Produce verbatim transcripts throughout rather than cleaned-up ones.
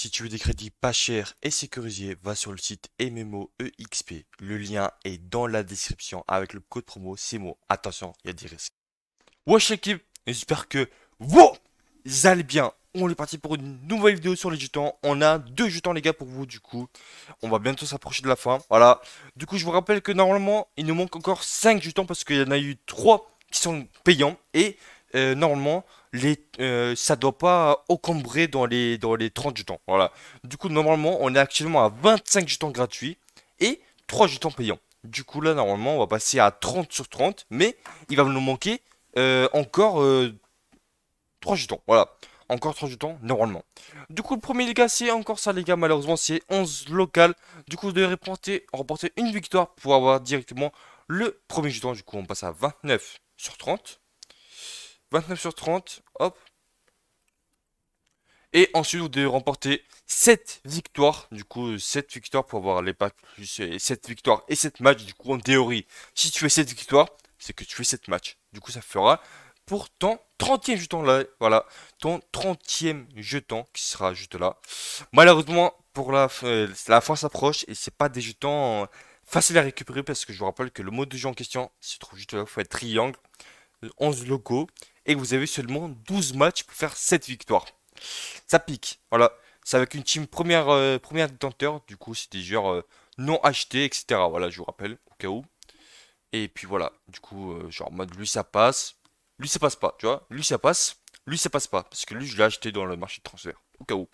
Si tu veux des crédits pas chers et sécurisés, va sur le site M M O E X P. Le lien est dans la description avec le code promo C E M O. Attention, il y a des risques. Wesh l'équipe, j'espère que vous allez bien. On est parti pour une nouvelle vidéo sur les jetons. On a deux jetons les gars pour vous du coup. On va bientôt s'approcher de la fin. Voilà. Du coup je vous rappelle que normalement il nous manque encore cinq jetons parce qu'il y en a eu trois qui sont payants. Et Euh, normalement, les, euh, ça doit pas encombrer dans les, dans les trente jetons. Voilà. Du coup, normalement, on est actuellement à vingt-cinq jetons gratuits et trois jetons payants. Du coup, là, normalement, on va passer à trente sur trente, mais il va nous manquer euh, encore euh, trois jetons. Voilà. Encore trois jetons, normalement. Du coup, le premier, les gars, c'est encore ça, les gars. Malheureusement, c'est onze locales. Du coup, vous devez remporter, remporter une victoire pour avoir directement le premier jeton. Du coup, on passe à vingt-neuf sur trente. vingt-neuf sur trente, hop. Et ensuite, vous devez remporter sept victoires. Du coup, sept victoires pour avoir les packs. sept victoires et sept matchs. Du coup, en théorie, si tu fais sept victoires, c'est que tu fais sept matchs. Du coup, ça fera pour ton trentième jeton là. Voilà, ton trentième jeton qui sera juste là. Malheureusement, pour la, euh, la fin s'approche et c'est pas des jetons euh, faciles à récupérer parce que je vous rappelle que le mode de jeu en question se trouve juste là. Il faut être triangle. onze locaux et vous avez seulement douze matchs pour faire sept victoires. Ça pique, voilà. C'est avec une team première, euh, première détenteur, du coup c'est des joueurs euh, non achetés, et cetera. Voilà, je vous rappelle, au cas où. Et puis voilà, du coup, euh, genre mode lui ça passe, lui ça passe pas, tu vois. Lui ça passe, lui ça passe pas, parce que lui je l'ai acheté dans le marché de transfert, au cas où.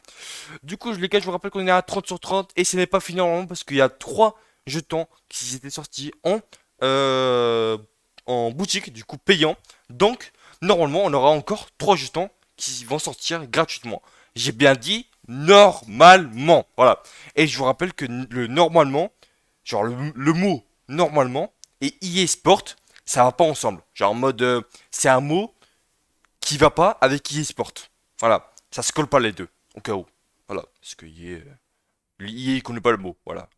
Du coup, les gars, je vous rappelle qu'on est à trente sur trente et ce n'est pas fini normalement parce qu'il y a trois jetons qui étaient sortis en... Euh, en boutique, du coup payant. Donc normalement on aura encore trois jetons qui vont sortir gratuitement. J'ai bien dit normalement. Voilà. Et je vous rappelle que le normalement, genre le, le mot normalement et E A Sport, ça va pas ensemble. Genre en mode euh, c'est un mot qui va pas avec E A Sport. Voilà, ça se colle pas les deux. Au cas où. Voilà, parce que E A, E A connaît pas le mot. Voilà.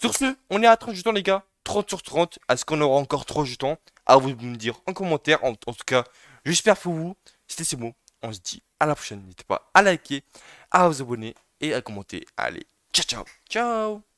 Sur ce, on est à trente jetons les gars. trente sur trente, est-ce qu'on aura encore trois jetons? À vous de me dire en commentaire. En, en tout cas, j'espère pour vous. C'était C E M O. On se dit à la prochaine. N'hésitez pas à liker, à vous abonner et à commenter. Allez, ciao, ciao, ciao.